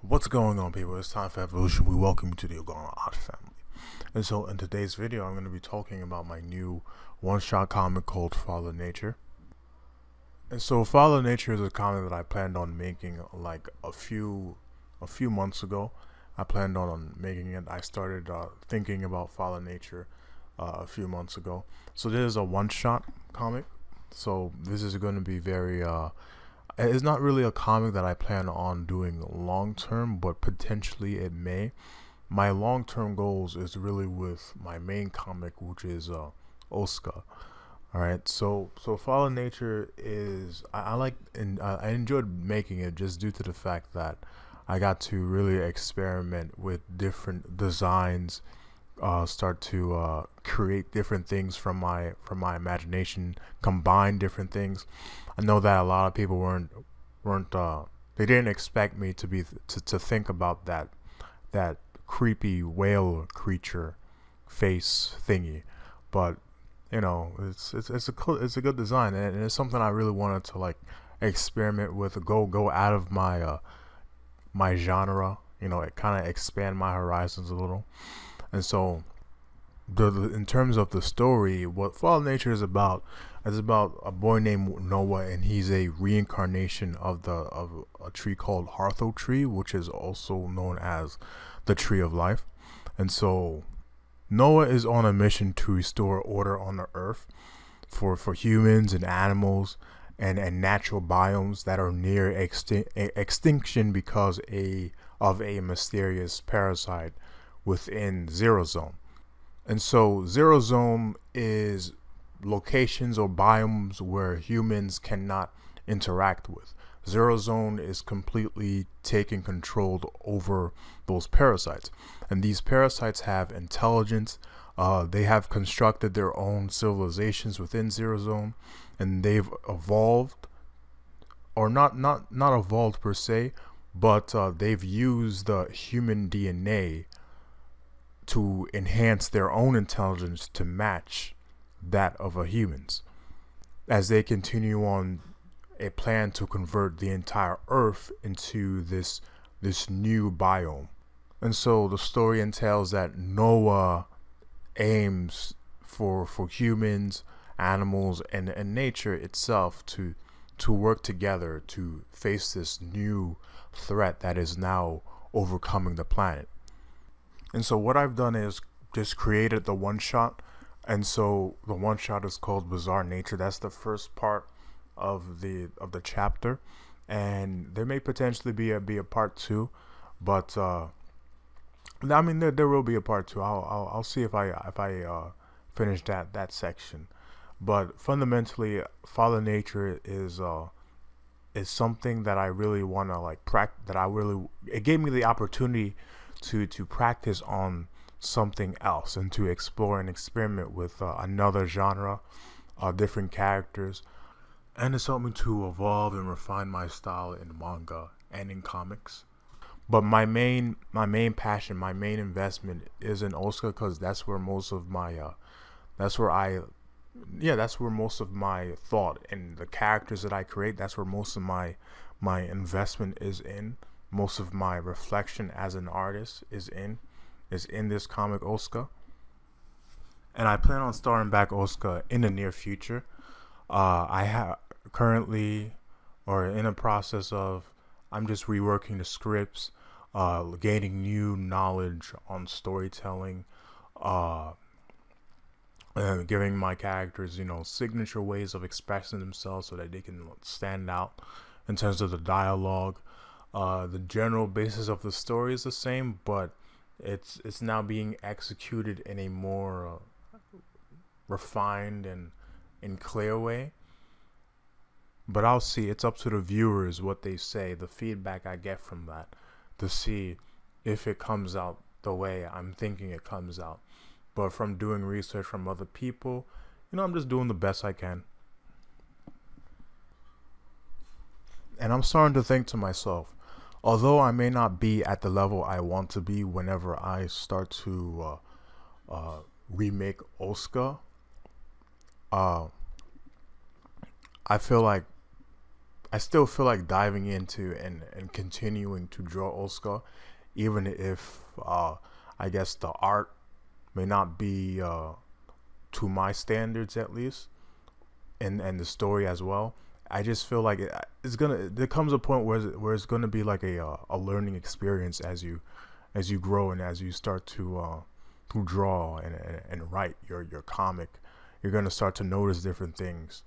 What's going on, people? It's time for evolution. We welcome you to the Ogono Art Family. And so in today's video, I'm going to be talking about my new one-shot comic called Father Nature. And so Father Nature is a comic that I planned on making like a few months ago. I planned on making it. I started thinking about Father Nature a few months ago. So this is a one-shot comic. So this is going to be very it's not really a comic that I plan on doing long term, but potentially it may. My long term goals is really with my main comic, which is Oscar. All right, so Father Nature is I like, and I enjoyed making it just due to the fact that I got to really experiment with different designs, start to create different things from my imagination, combine different things. I know that a lot of people they didn't expect me to think about that creepy whale creature face thingy, but you know, it's a good design, and it's something I really wanted to like experiment with, go out of my my genre, you know, it kind of expand my horizons a little. And so in terms of the story, what Father Nature is about a boy named Noah, and he's a reincarnation of a tree called Hartho tree, which is also known as the tree of life. And so Noah is on a mission to restore order on the earth for humans and animals and natural biomes that are near extinction because of a mysterious parasite within zero zone. And so zero zone is locations or biomes where humans cannot interact with. Zero zone is completely taking control over those parasites, and these parasites have intelligence. They have constructed their own civilizations within zero zone, and they've evolved, or not evolved per se, but they've used the human DNA to enhance their own intelligence to match that of a human's. As they continue on a plan to convert the entire earth into this new biome. And so the story entails that Noah aims for humans, animals, and nature itself to work together to face this new threat that is now overcoming the planet. And so what I've done is just created the one shot. And so the one shot is called Bizarre Nature. That's the first part of the chapter, and there may potentially be a part two, but I mean there will be a part two. I'll see if I finish that section. But fundamentally, Father Nature is something that I really want to like practice. It gave me the opportunity to practice on something else and to explore and experiment with another genre, different characters, and it's helped me to evolve and refine my style in manga and in comics. But my main passion, my main investment is in Oscar, because that's where most of my that's where most of my thought and the characters that I create, that's where most of my investment is in. Most of my reflection as an artist is in this comic Oscar, and I plan on starting back Oscar in the near future. I have currently, or in a process of, I'm just reworking the scripts, gaining new knowledge on storytelling, and giving my characters, you know, signature ways of expressing themselves so that they can stand out in terms of the dialogue. The general basis of the story is the same, but it's now being executed in a more refined and clear way. But I'll see. It's up to the viewers what they say, the feedback I get from that, to see if it comes out the way I'm thinking it comes out. But from doing research from other people, you know, I'm just doing the best I can. And I'm starting to think to myself, although I may not be at the level I want to be whenever I start to remake Oscar, I feel like I still feel like diving into and continuing to draw Oscar, even if I guess the art may not be to my standards, at least, and the story as well. I just feel like it's gonna, there comes a point where it's gonna be like a learning experience as you grow and as you start to draw and write your comic. You're gonna start to notice different things,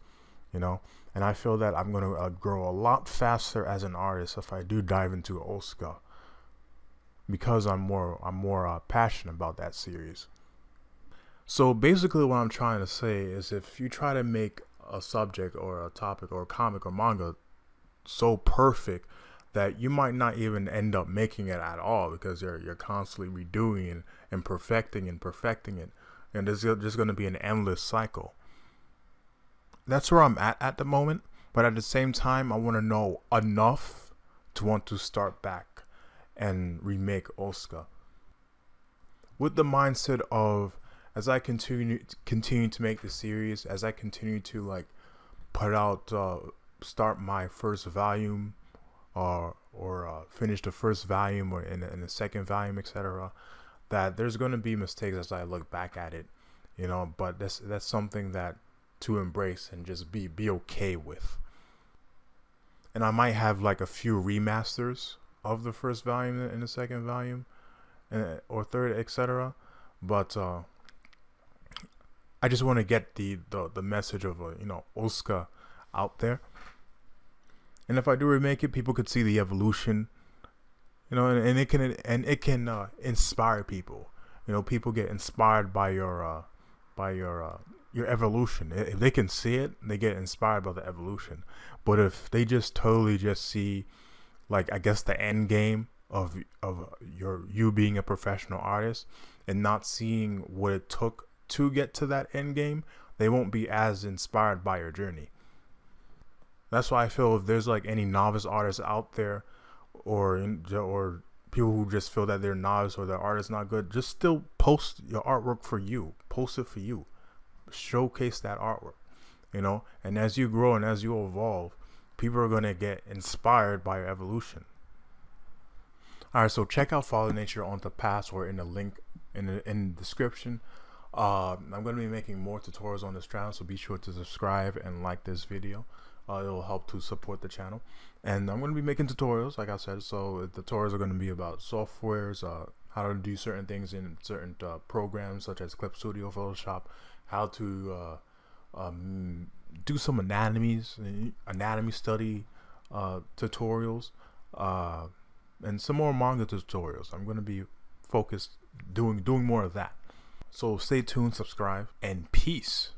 you know. And I feel that I'm gonna grow a lot faster as an artist if I do dive into Oscar, because I'm more passionate about that series. So basically, what I'm trying to say is, if you try to make a subject or a topic or a comic or manga so perfect that you might not even end up making it at all, because you're constantly redoing and perfecting it, and there's just going to be an endless cycle. That's where I'm at the moment, but at the same time, I want to know enough to want to start back and remake Oscar, with the mindset of, as I continue to make the series, as I continue to like put out, start my first volume, or finish the first volume, or in the second volume, etc., that there's going to be mistakes as I look back at it, you know. But that's something that to embrace and just be okay with. And I might have like a few remasters of the first volume and the second volume, or third, etc., but I just want to get the message of you know, Oscar out there. And if I do remake it, people could see the evolution, you know, and it can inspire people. You know, people get inspired by your evolution. If they can see it, they get inspired by the evolution. But if they just totally just see, like, I guess the end game of you being a professional artist and not seeing what it took to get to that end game, they won't be as inspired by your journey. That's why I feel, if there's like any novice artists out there, or people who just feel that they're novice or their art is not good, just still post your artwork for you. Post it for you. Showcase that artwork, you know. And as you grow and as you evolve, people are gonna get inspired by your evolution. All right, so check out Father Nature on the past, or in the link in the description. I'm going to be making more tutorials on this channel, so be sure to subscribe and like this video. It'll help to support the channel. And I'm going to be making tutorials, like I said. So the tutorials are going to be about softwares, how to do certain things in certain programs such as Clip Studio, Photoshop, how to do some anatomy study tutorials, and some more manga tutorials. I'm going to be focused doing more of that. So stay tuned, subscribe, and peace.